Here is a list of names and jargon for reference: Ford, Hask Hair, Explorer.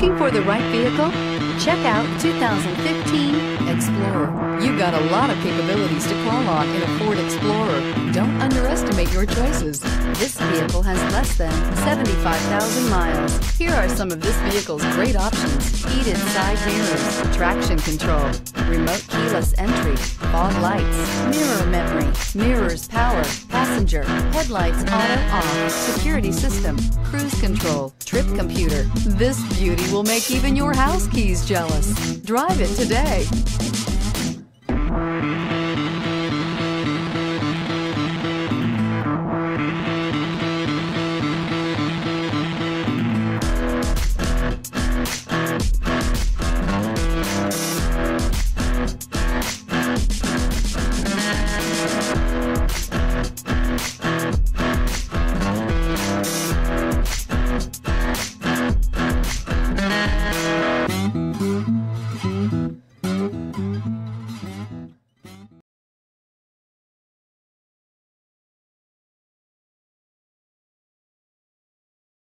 Looking for the right vehicle? Check out 2015 Explorer. You've got a lot of capabilities to call on in a Ford Explorer. Don't underestimate your choices. This vehicle has less than 75,000 miles. Here are some of this vehicle's great options: heated side mirrors, traction control, remote keyless entry, fog lights, mirror memory, mirrors power, passenger, headlights auto on, security system, cruise control, trip computer. This beauty will make even your house keys jealous. Drive it today.